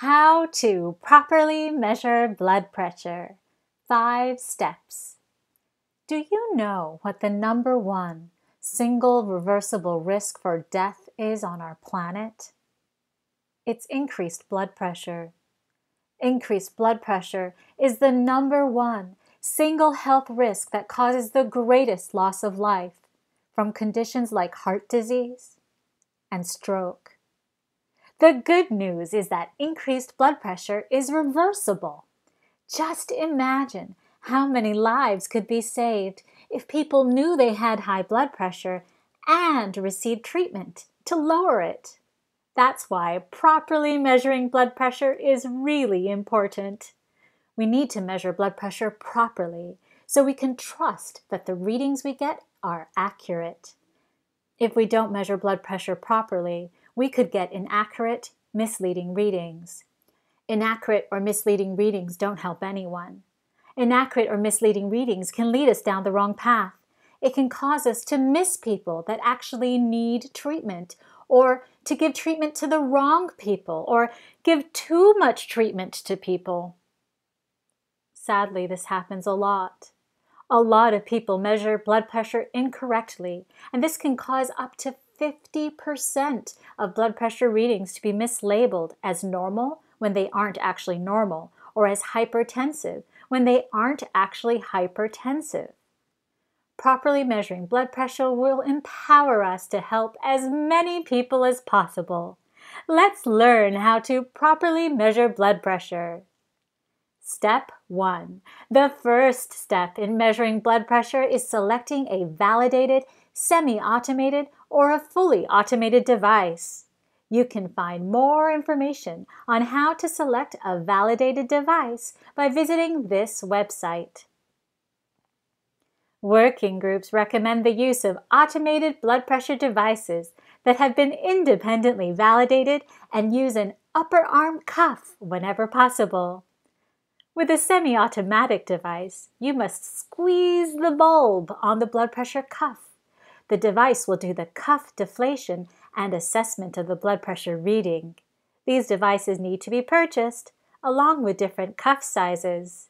How to properly measure blood pressure. 5 steps. Do you know what the #1 single reversible risk for death is on our planet? It's increased blood pressure. Increased blood pressure is the #1 single health risk that causes the greatest loss of life from conditions like heart disease and stroke. The good news is that increased blood pressure is reversible. Just imagine how many lives could be saved if people knew they had high blood pressure and received treatment to lower it. That's why properly measuring blood pressure is really important. We need to measure blood pressure properly so we can trust that the readings we get are accurate. If we don't measure blood pressure properly, we could get inaccurate, misleading readings. Inaccurate or misleading readings don't help anyone. Inaccurate or misleading readings can lead us down the wrong path. It can cause us to miss people that actually need treatment, or to give treatment to the wrong people, or give too much treatment to people. Sadly, this happens a lot. A lot of people measure blood pressure incorrectly, and this can cause up to 50% of blood pressure readings to be mislabeled as normal when they aren't actually normal, or as hypertensive when they aren't actually hypertensive. Properly measuring blood pressure will empower us to help as many people as possible. Let's learn how to properly measure blood pressure. Step 1. The first step in measuring blood pressure is selecting a validated, semi-automated, or a fully automated device. You can find more information on how to select a validated device by visiting this website. Working groups recommend the use of automated blood pressure devices that have been independently validated and use an upper arm cuff whenever possible. With a semi-automatic device, you must squeeze the bulb on the blood pressure cuff. The device will do the cuff deflation and assessment of the blood pressure reading. These devices need to be purchased, along with different cuff sizes.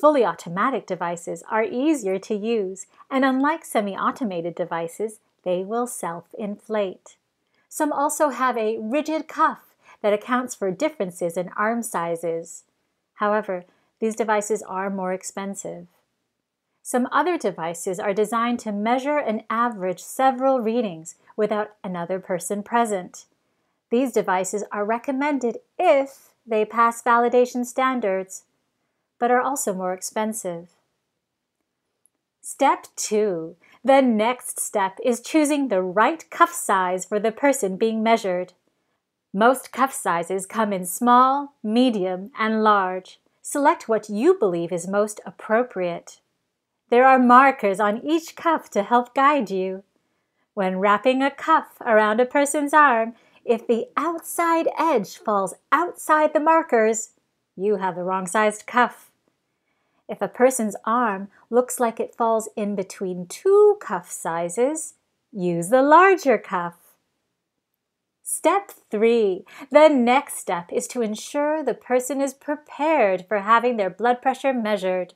Fully automatic devices are easier to use, and unlike semi-automated devices, they will self-inflate. Some also have a rigid cuff that accounts for differences in arm sizes. However, these devices are more expensive. Some other devices are designed to measure and average several readings without another person present. These devices are recommended if they pass validation standards, but are also more expensive. Step 2. The next step is choosing the right cuff size for the person being measured. Most cuff sizes come in small, medium, and large. Select what you believe is most appropriate. There are markers on each cuff to help guide you. When wrapping a cuff around a person's arm, if the outside edge falls outside the markers, you have the wrong-sized cuff. If a person's arm looks like it falls in between 2 cuff sizes, use the larger cuff. Step 3. The next step is to ensure the person is prepared for having their blood pressure measured.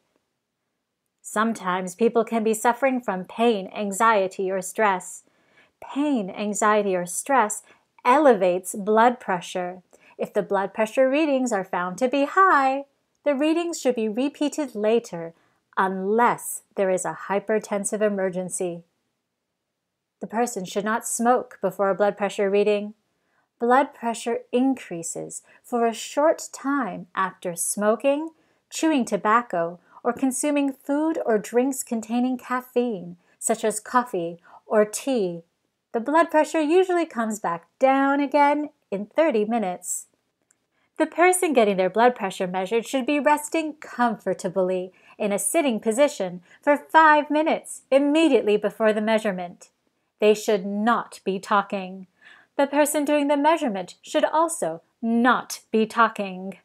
Sometimes people can be suffering from pain, anxiety, or stress. Pain, anxiety, or stress elevates blood pressure. If the blood pressure readings are found to be high, the readings should be repeated later unless there is a hypertensive emergency. The person should not smoke before a blood pressure reading. Blood pressure increases for a short time after smoking, chewing tobacco, or consuming food or drinks containing caffeine, such as coffee or tea. The blood pressure usually comes back down again in 30 minutes. The person getting their blood pressure measured should be resting comfortably in a sitting position for 5 minutes immediately before the measurement. They should not be talking. The person doing the measurement should also not be talking.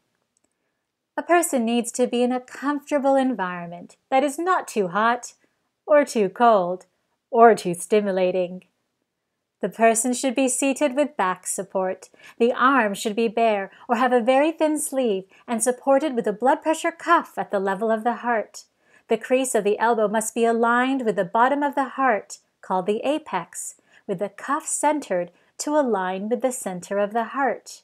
A person needs to be in a comfortable environment that is not too hot, or too cold, or too stimulating. The person should be seated with back support. The arm should be bare or have a very thin sleeve and supported with a blood pressure cuff at the level of the heart. The crease of the elbow must be aligned with the bottom of the heart, called the apex, with the cuff centered to align with the center of the heart.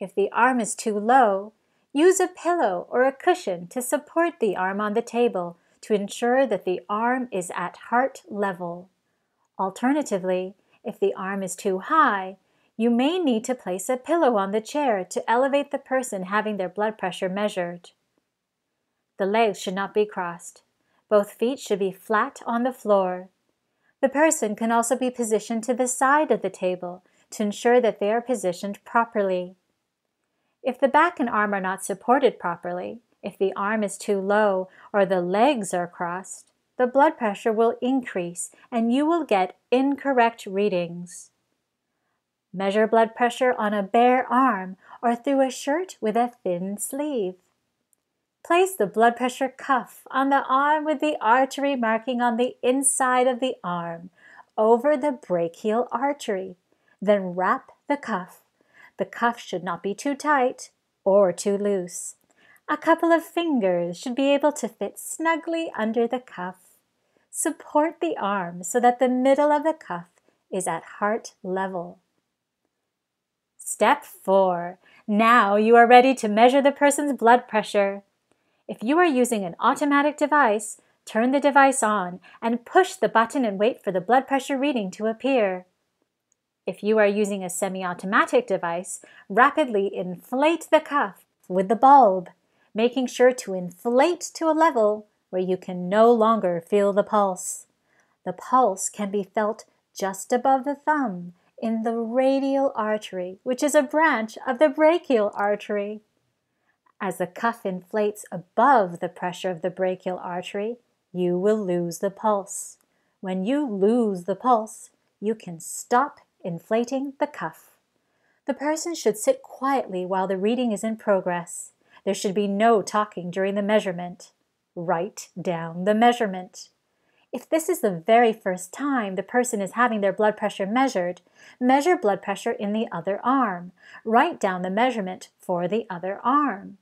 If the arm is too low, use a pillow or a cushion to support the arm on the table to ensure that the arm is at heart level. Alternatively, if the arm is too high, you may need to place a pillow on the chair to elevate the person having their blood pressure measured. The legs should not be crossed. Both feet should be flat on the floor. The person can also be positioned to the side of the table to ensure that they are positioned properly. If the back and arm are not supported properly, if the arm is too low or the legs are crossed, the blood pressure will increase and you will get incorrect readings. Measure blood pressure on a bare arm or through a shirt with a thin sleeve. Place the blood pressure cuff on the arm with the artery marking on the inside of the arm over the brachial artery. Then wrap the cuff. The cuff should not be too tight or too loose. A couple of fingers should be able to fit snugly under the cuff. Support the arm so that the middle of the cuff is at heart level. Step 4. Now you are ready to measure the person's blood pressure. If you are using an automatic device, turn the device on and push the button and wait for the blood pressure reading to appear. If you are using a semi-automatic device, rapidly inflate the cuff with the bulb, making sure to inflate to a level where you can no longer feel the pulse. The pulse can be felt just above the thumb in the radial artery, which is a branch of the brachial artery. As the cuff inflates above the pressure of the brachial artery, you will lose the pulse. When you lose the pulse, you can stop inflating the cuff. The person should sit quietly while the reading is in progress. There should be no talking during the measurement. Write down the measurement. If this is the very first time the person is having their blood pressure measured, measure blood pressure in the other arm. Write down the measurement for the other arm.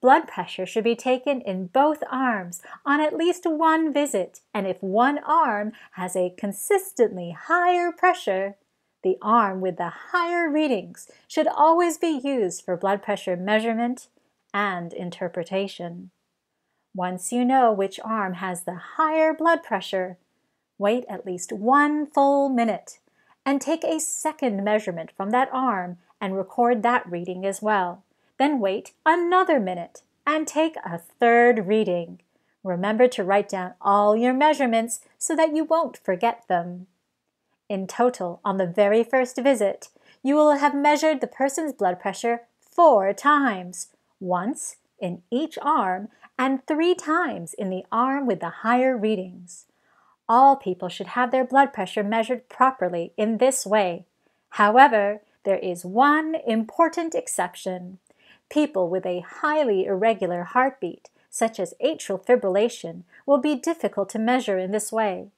Blood pressure should be taken in both arms on at least one visit, and if one arm has a consistently higher pressure, the arm with the higher readings should always be used for blood pressure measurement and interpretation. Once you know which arm has the higher blood pressure, wait at least 1 full minute and take a second measurement from that arm and record that reading as well. Then wait another minute and take a third reading. Remember to write down all your measurements so that you won't forget them. In total, on the very first visit, you will have measured the person's blood pressure 4 times, once in each arm and 3 times in the arm with the higher readings. All people should have their blood pressure measured properly in this way. However, there is one important exception. People with a highly irregular heartbeat, such as atrial fibrillation, will be difficult to measure in this way.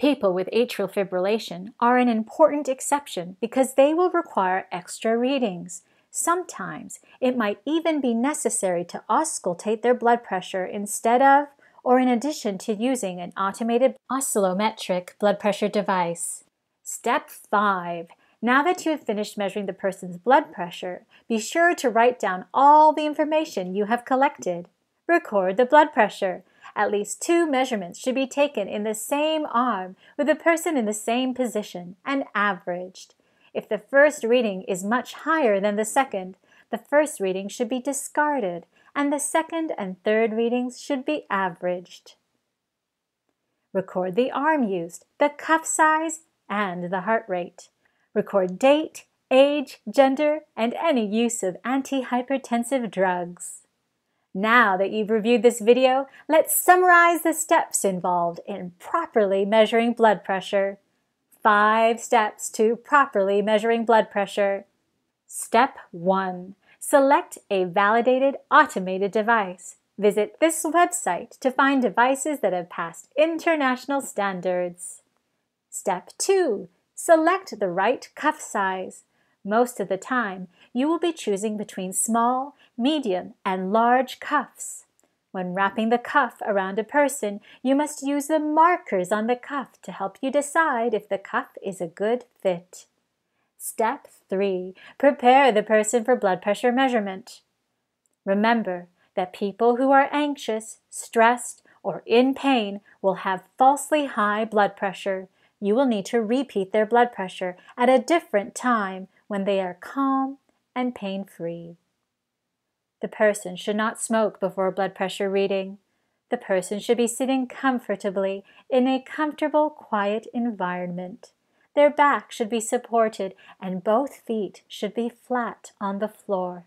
People with atrial fibrillation are an important exception because they will require extra readings. Sometimes it might even be necessary to auscultate their blood pressure instead of or in addition to using an automated oscillometric blood pressure device. Step 5. Now that you have finished measuring the person's blood pressure, be sure to write down all the information you have collected. Record the blood pressure. At least 2 measurements should be taken in the same arm with the person in the same position and averaged. If the first reading is much higher than the second, the first reading should be discarded and the second and third readings should be averaged. Record the arm used, the cuff size, and the heart rate. Record date, age, gender, and any use of antihypertensive drugs. Now that you've reviewed this video, let's summarize the steps involved in properly measuring blood pressure. 5 steps to properly measuring blood pressure. Step 1. Select a validated automated device. Visit this website to find devices that have passed international standards. Step 2. Select the right cuff size. Most of the time, you will be choosing between small, medium, and large cuffs. When wrapping the cuff around a person, you must use the markers on the cuff to help you decide if the cuff is a good fit. Step 3. Prepare the person for blood pressure measurement. Remember that people who are anxious, stressed, or in pain will have falsely high blood pressure. You will need to repeat their blood pressure at a different time when they are calm and pain-free. The person should not smoke before a blood pressure reading. The person should be sitting comfortably in a comfortable, quiet environment. Their back should be supported and both feet should be flat on the floor.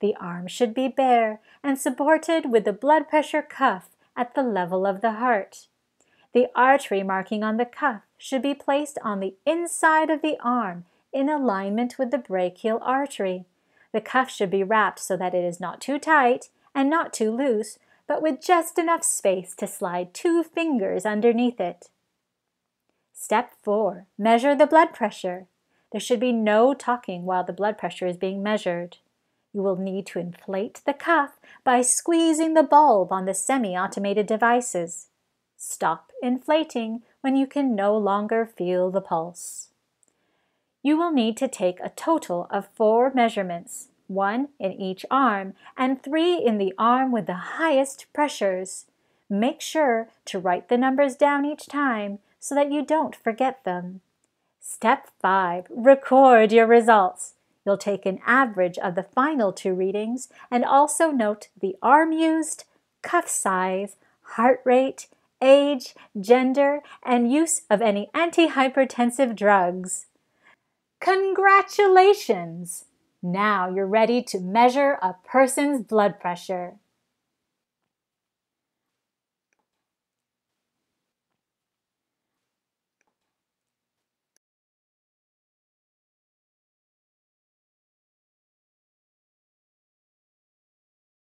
The arm should be bare and supported with the blood pressure cuff at the level of the heart. The artery marking on the cuff should be placed on the inside of the arm in alignment with the brachial artery. The cuff should be wrapped so that it is not too tight and not too loose, but with just enough space to slide 2 fingers underneath it. Step 4. Measure the blood pressure. There should be no talking while the blood pressure is being measured. You will need to inflate the cuff by squeezing the bulb on the semi-automated devices. Stop inflating when you can no longer feel the pulse. You will need to take a total of 4 measurements, 1 in each arm and 3 in the arm with the highest pressures. Make sure to write the numbers down each time so that you don't forget them. Step 5. Record your results. You'll take an average of the final 2 readings and also note the arm used, cuff size, heart rate, age, gender, and use of any antihypertensive drugs. Congratulations! Now you're ready to measure a person's blood pressure.